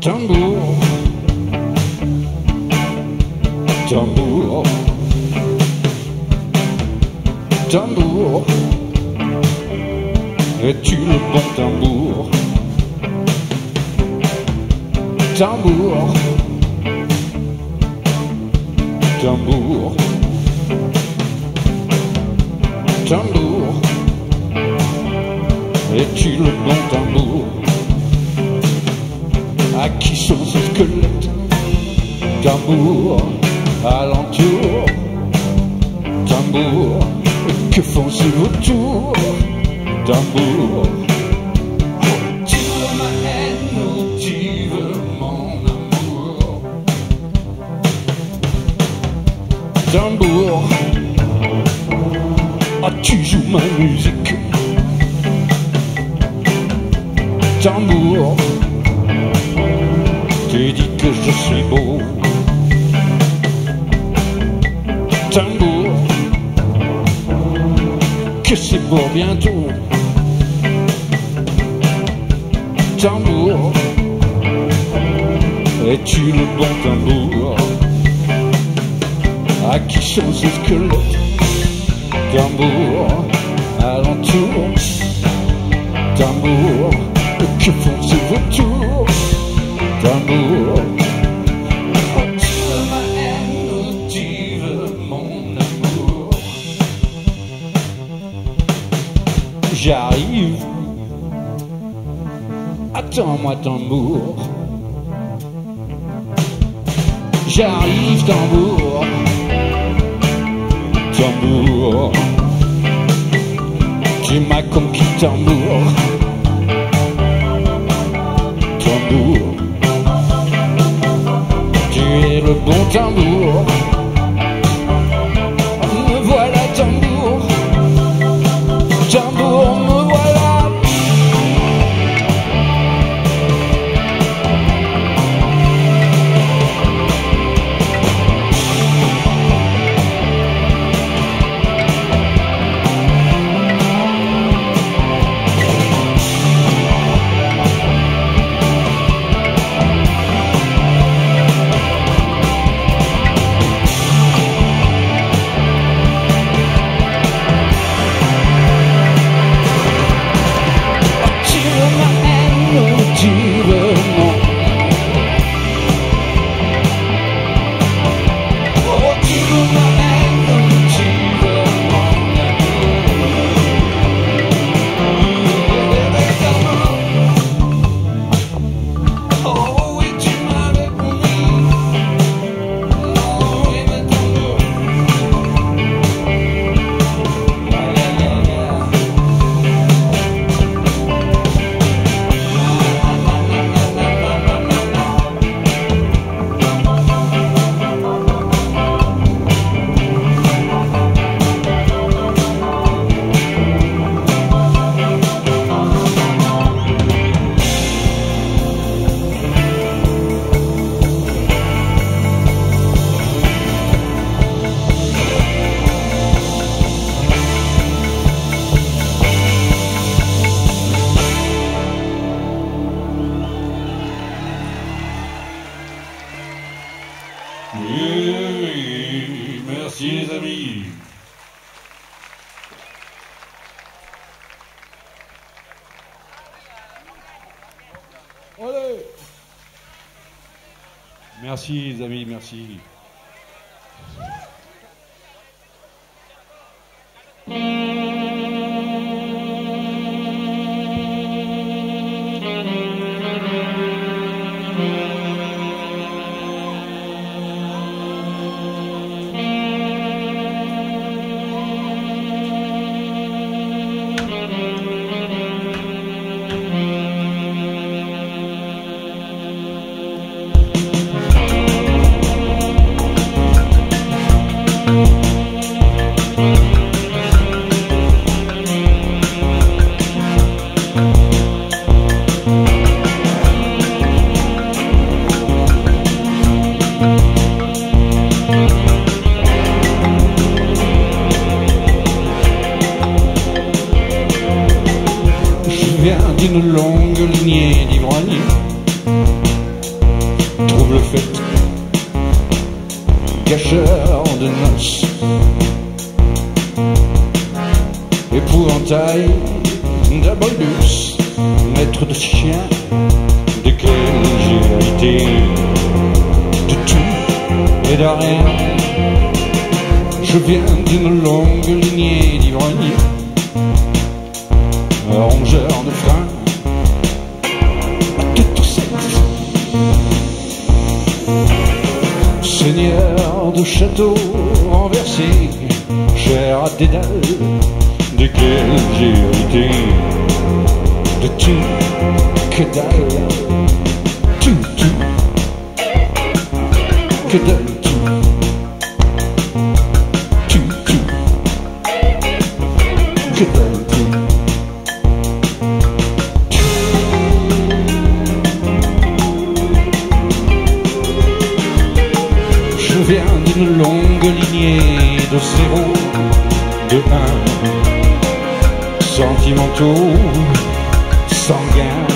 Jungle, jungle, tambour, es-tu le bon tambour? Tambour, tambour, tambour, es-tu le bon tambour? À qui sont ces squelettes? Tambour, alentour, tambour. Que font ces vautours? Tambour. Tu veux ma haine ou tu veux mon amour? Tambour. Ah, tu joues ma musique. Tambour. T'es dit que je suis beau. Tambour. Que c'est pour bientôt. Tambour, es-tu le bon tambour? À qui sont ces squelettes? Tambour, alentour. Tambour, que font ces vautours? Tambour. J'arrive, attends-moi tambour. J'arrive tambour, tambour. Tu m'as conquis tambour, tambour. Tu es le bon tambour. Me voilà tambour, tambour. Merci les amis. Allez. Merci les amis, merci. d'une longue lignée d'ivrognes. Trouble fête, gâcheur de noces, épouvantail d'abolus, maître de chien, de quelle j'ai été, de tout et de rien. Je viens d'une longue lignée d'ivrognes, rongeur de freins, de tout sexe, seigneur de château renversé, cher à Dédale, de quel j'ai hérité, de tout, que dalle, tout, que dalle. Je viens d'une longue lignée de zéro, de un, sentimentaux, sanguins,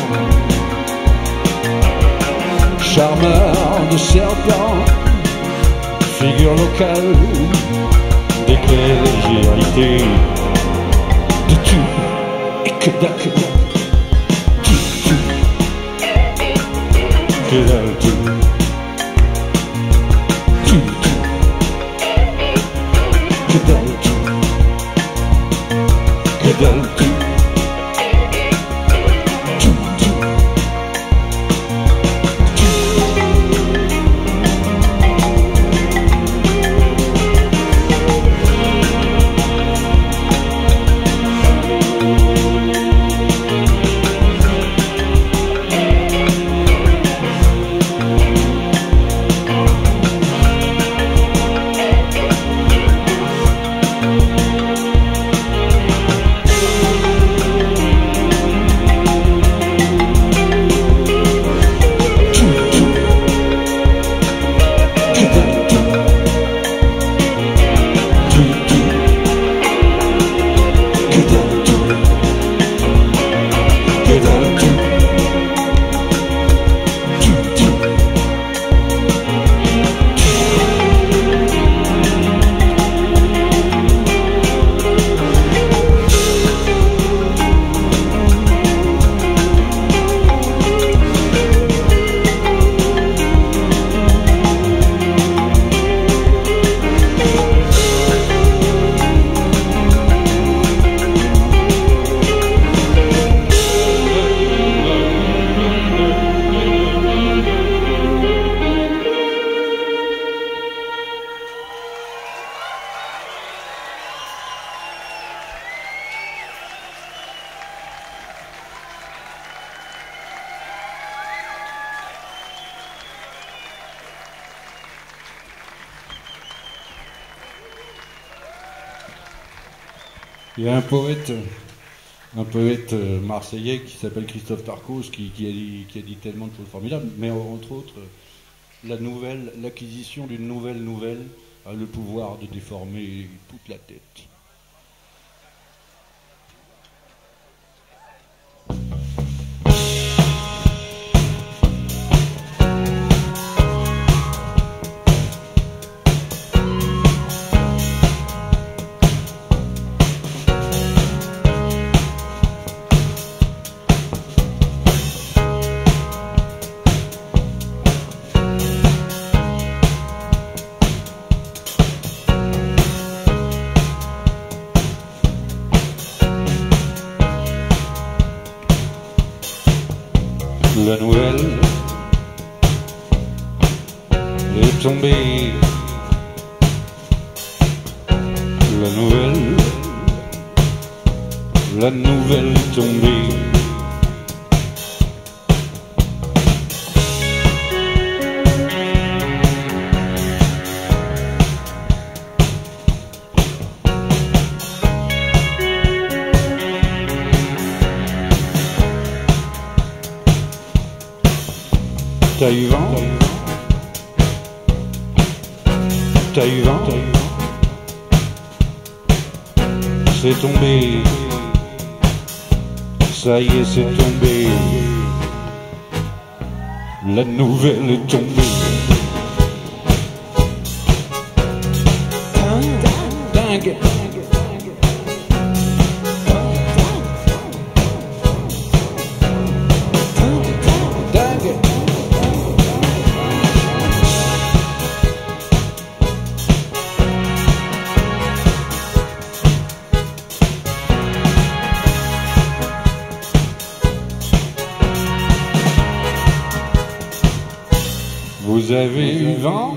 charmeurs de serpents, figures locales, desquelles j'ai hérité de tout et que dalle, tout, que dalle, tout. Que dalle tout, tout, tout, Il y a un poète marseillais qui s'appelle Christophe Tarkos qui a dit tellement de choses formidables, mais entre autres, l'acquisition d'une nouvelle a le pouvoir de déformer toute la tête. La nouvelle est tombée, la nouvelle tombée. T'as eu vent, c'est tombé, Ça y est, c'est tombé, la nouvelle est tombée. Dingue, vous avez eu vent?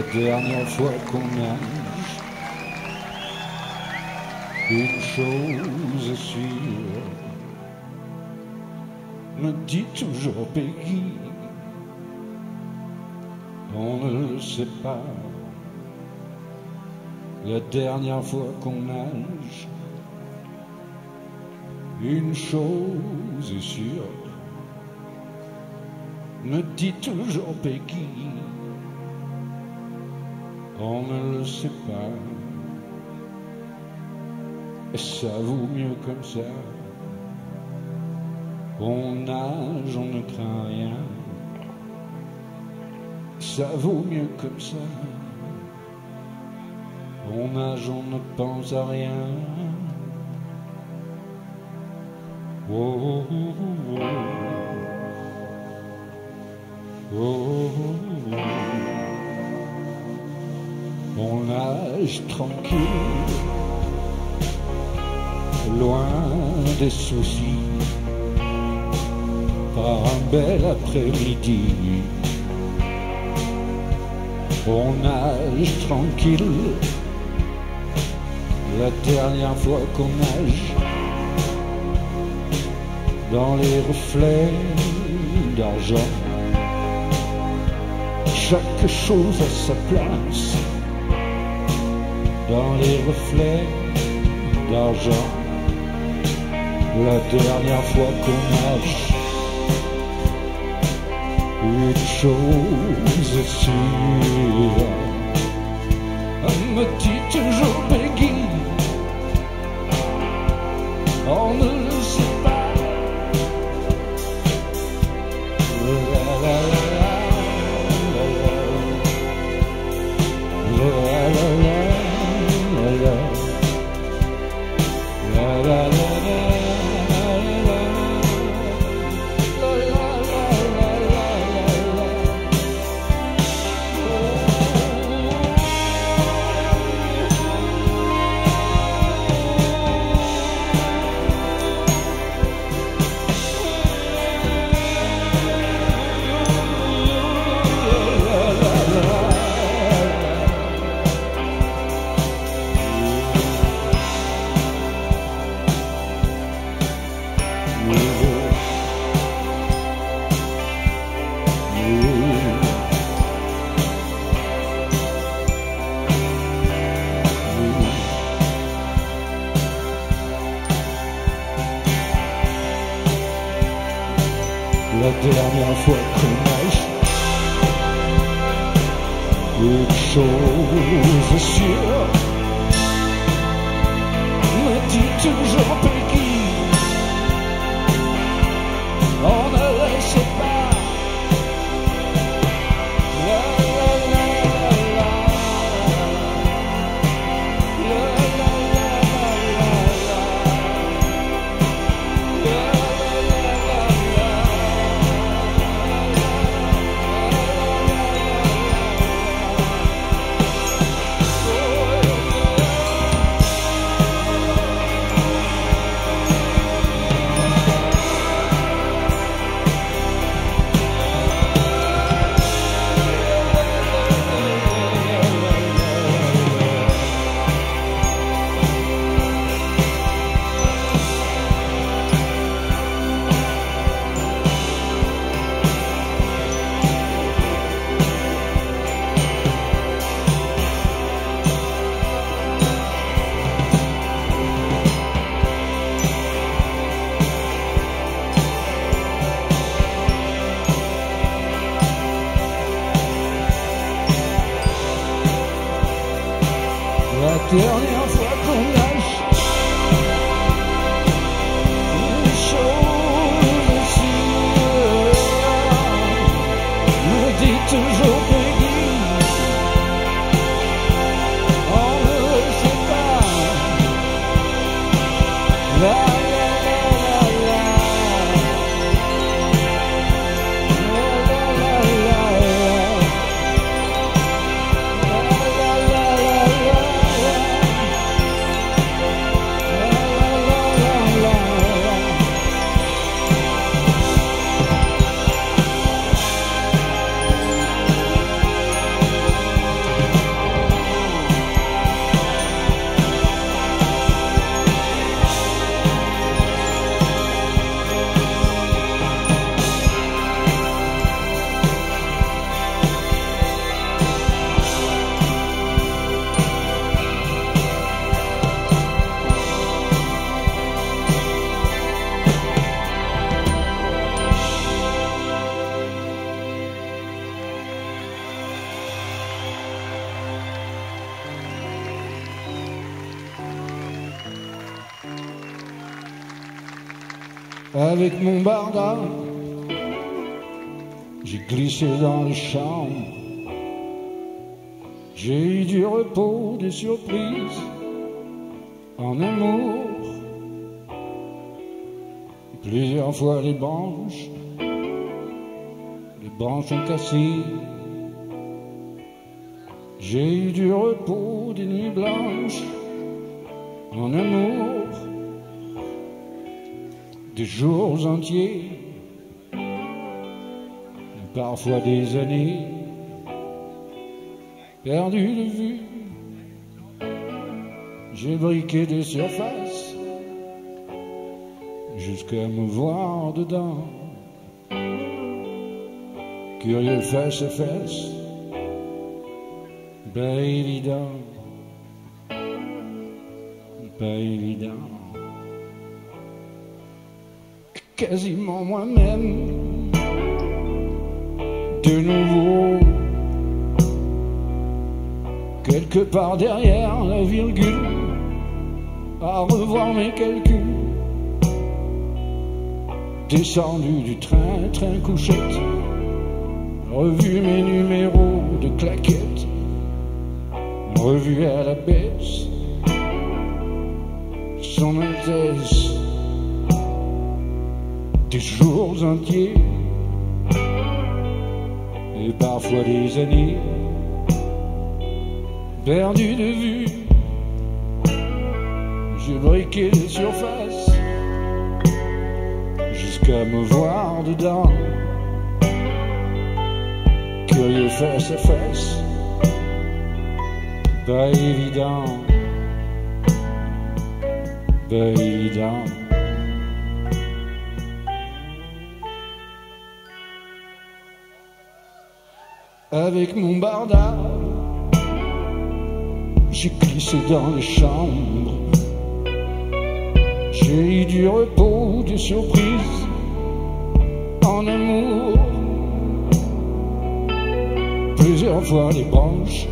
La dernière fois qu'on nage, une chose est sûre, me dit toujours Peggy, on ne le sait pas. La dernière fois qu'on nage, une chose est sûre, me dit toujours Peggy, on ne le sait pas. Et ça vaut mieux comme ça. On nage, on ne craint rien. Ça vaut mieux comme ça. On nage, on ne pense à rien. Oh, oh, oh, oh. Oh, oh, oh. On nage tranquille, loin des soucis, par un bel après-midi. On nage tranquille, la dernière fois qu'on nage, dans les reflets d'argent. chaque chose à sa place, dans les reflets d'argent. La dernière fois qu'on nage, une chose est sûre, me dit toujours Peggy, on ne le sait pas. La dernière fois qu'on nage, une chose est sûre, me dit toujours Peggy, on ne le sait pas. La la la la la la la la la la. La dernière fois qu'on nage, une chose est sûre, me dit toujours Peggy, on ne le sait pas. La la la la la, la la la la la, la la la la la. Avec mon barda, j'ai glissé dans les chambres. J'ai eu du repos, des surprises, en amour. Plusieurs fois les branches ont cassé. J'ai eu du repos, des nuits blanches, en amour. Des jours entiers, parfois des années, perdu de vue. J'ai briqué des surfaces jusqu'à me voir dedans. Curieux face à face. pas évident, quasiment moi-même, de nouveau, quelque part derrière la virgule, à revoir mes calculs, descendu du train, train couchette, revu mes numéros de claquettes, revu à la baisse, son Altesse, des jours entiers et parfois des années perdues de vue. J'ai briqué les surfaces jusqu'à me voir dedans, curieux face à face, pas évident, pas évident. Avec mon barda, j'ai glissé dans les chambres, j'ai eu du repos, des surprises, en amour, plusieurs fois les branches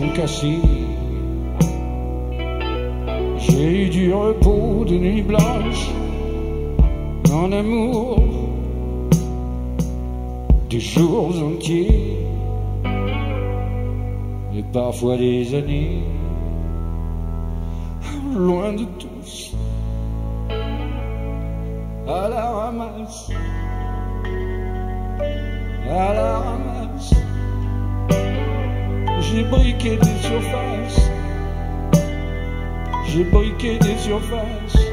ont cassé. J'ai eu du repos, de nuit blanche, en amour, des jours entiers, et parfois des années, loin de tous, à la ramasse, à la ramasse. J'ai briqué des surfaces, j'ai briqué des surfaces.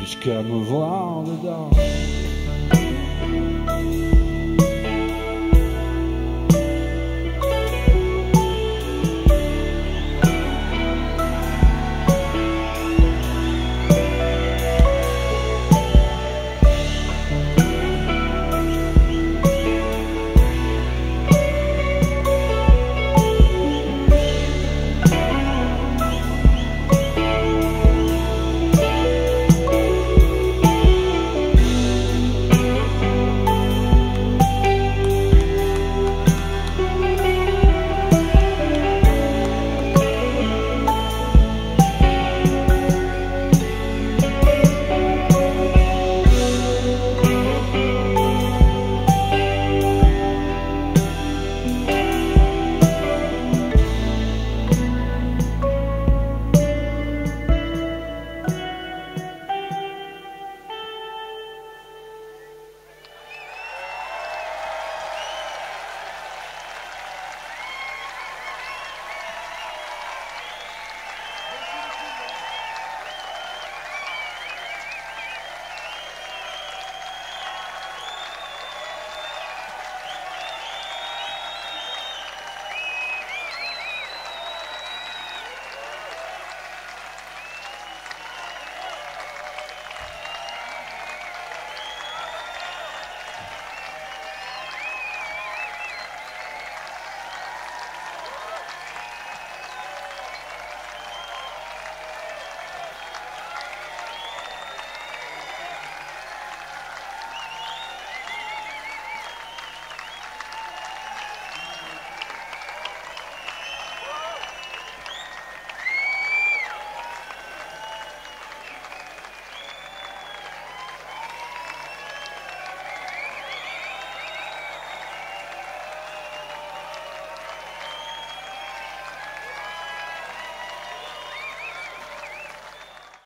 Jusqu'à me voir dedans.